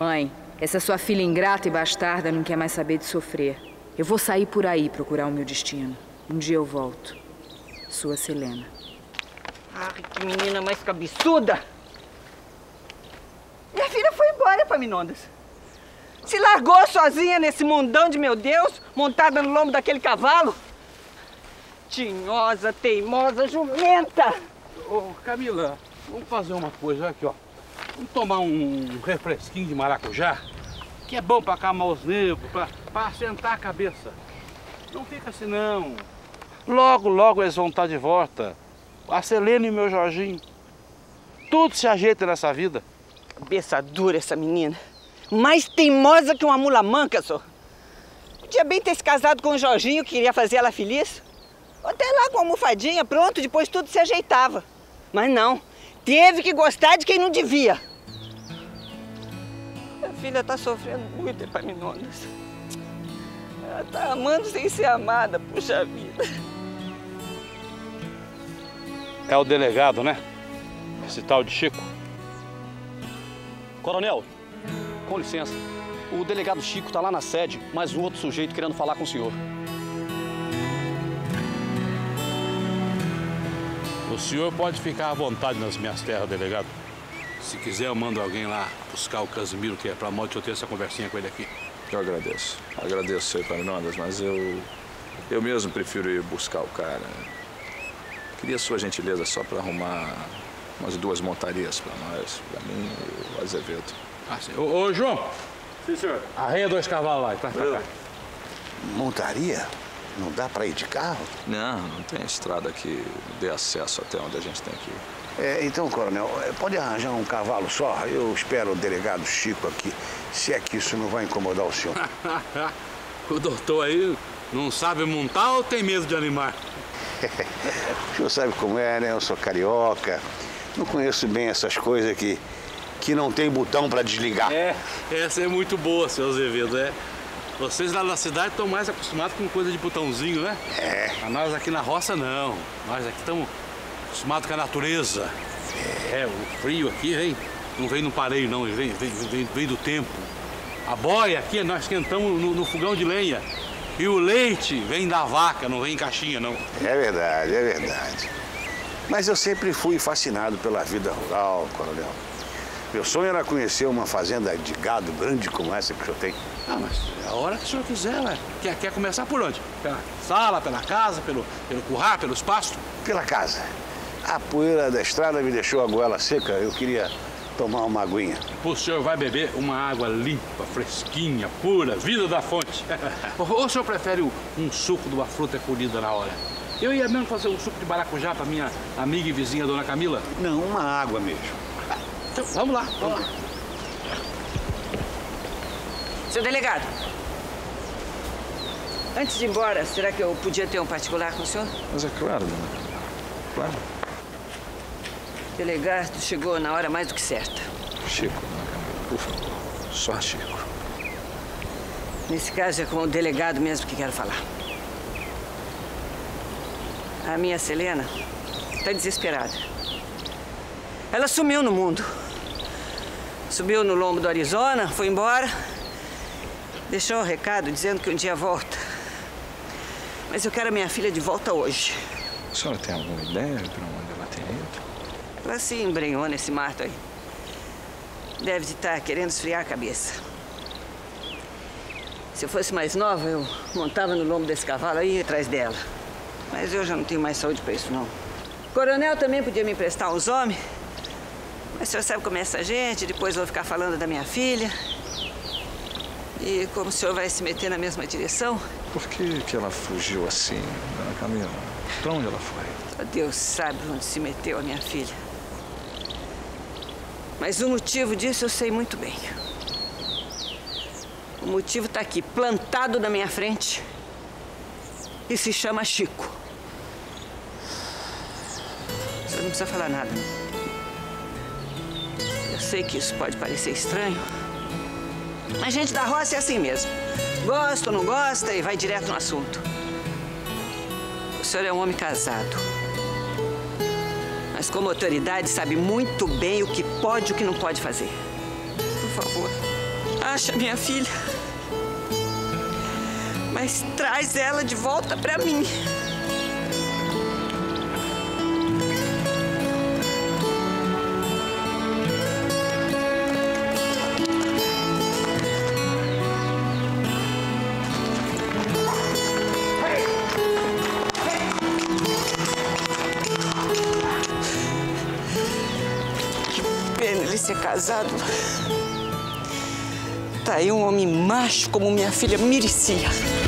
Mãe, essa sua filha ingrata e bastarda não quer mais saber de sofrer. Eu vou sair por aí procurar o meu destino. Um dia eu volto. Sua Selena. Ai, que menina mais cabeçuda! Minha filha foi embora, Epaminondas. Se largou sozinha nesse mundão de meu Deus, montada no lombo daquele cavalo. Tinhosa, teimosa, jumenta! Ô, Camila, vamos fazer uma coisa aqui, ó. Vamos tomar um refresquinho de maracujá, que é bom pra acalmar os nervos, pra assentar a cabeça. Não fica assim, não. Logo, logo eles vão estar de volta. A Selena e o meu Jorginho. Tudo se ajeita nessa vida. Cabeça dura essa menina. Mais teimosa que uma mula manca, só. Podia bem ter se casado com o Jorginho, que queria fazer ela feliz. Até lá com a almofadinha, pronto, depois tudo se ajeitava. Mas não, teve que gostar de quem não devia. Minha filha tá sofrendo muito, Epaminondas. Ela tá amando sem ser amada, puxa vida. É o delegado, né? Esse tal de Chico. Coronel, com licença. O delegado Chico tá lá na sede, mas um outro sujeito querendo falar com o senhor. O senhor pode ficar à vontade nas minhas terras, delegado. Se quiser, eu mando alguém lá buscar o Casimiro, que é pra morte, eu ter essa conversinha com ele aqui. Eu agradeço. Agradeço, Epaminondas, mas eu mesmo prefiro ir buscar o cara. Queria sua gentileza só pra arrumar umas duas montarias pra nós, pra mim e o Azevedo. Ah, sim. Ô, João! Sim, senhor. Arreia dois cavalos lá e traz pra cá. Montaria? Não dá para ir de carro? Não, não tem estrada que dê acesso até onde a gente tem que ir. É, então, coronel, pode arranjar um cavalo só? Eu espero o delegado Chico aqui, se é que isso não vai incomodar o senhor. O doutor aí não sabe montar ou tem medo de animar? O senhor sabe como é, né? Eu sou carioca, não conheço bem essas coisas que não tem botão para desligar. É, essa é muito boa, seu Azevedo, é. Vocês lá na cidade estão mais acostumados com coisa de botãozinho, né? É. Mas nós aqui na roça, não. Nós aqui estamos acostumados com a natureza. É, o frio aqui vem, não vem no pareio, não. Vem do tempo. A boia aqui, nós esquentamos no fogão de lenha. E o leite vem da vaca, não vem em caixinha, não. É verdade, é verdade. Mas eu sempre fui fascinado pela vida rural, coronel. Meu sonho era conhecer uma fazenda de gado grande como essa que o senhor tem. Ah, mas a hora que o senhor quiser, ué. Quer começar por onde? Pela sala, pela casa, pelo curral, pelos pastos? Pela casa. A poeira da estrada me deixou a goela seca, eu queria tomar uma aguinha. O senhor vai beber uma água limpa, fresquinha, pura, vida da fonte. Ou o senhor prefere um suco de uma fruta colhida na hora? Eu ia mesmo fazer um suco de maracujá para minha amiga e vizinha, dona Camila. Não, uma água mesmo. Então, vamos lá. Seu delegado, antes de ir embora, será que eu podia ter um particular com o senhor? Mas é claro, dona. Claro. O delegado chegou na hora mais do que certa. Chico, por favor. Só Chico. Nesse caso é com o delegado mesmo que quero falar. A minha Selena está desesperada. Ela sumiu no mundo. Subiu no lombo do Arizona, foi embora. Deixou um recado dizendo que um dia volta. Mas eu quero a minha filha de volta hoje. A senhora tem alguma ideia de onde ela tem ido? Ela se embrenhou nesse mato aí. Deve de estar querendo esfriar a cabeça. Se eu fosse mais nova, eu montava no lombo desse cavalo aí atrás dela. Mas eu já não tenho mais saúde pra isso, não. O coronel também podia me emprestar uns homens. Mas o senhor sabe como é essa gente, depois vão ficar falando da minha filha. E como o senhor vai se meter na mesma direção? Por que ela fugiu assim, dona Camila? Pra onde ela foi? Deus sabe onde se meteu a minha filha. Mas o motivo disso eu sei muito bem. O motivo tá aqui, plantado na minha frente. E se chama Chico. O senhor não precisa falar nada, né? Eu sei que isso pode parecer estranho, mas gente da roça é assim mesmo. Gosta ou não gosta e vai direto no assunto. O senhor é um homem casado, mas como autoridade sabe muito bem o que pode e o que não pode fazer. Por favor, acha minha filha, mas traz ela de volta pra mim. Casado, tá aí um homem macho como minha filha merecia.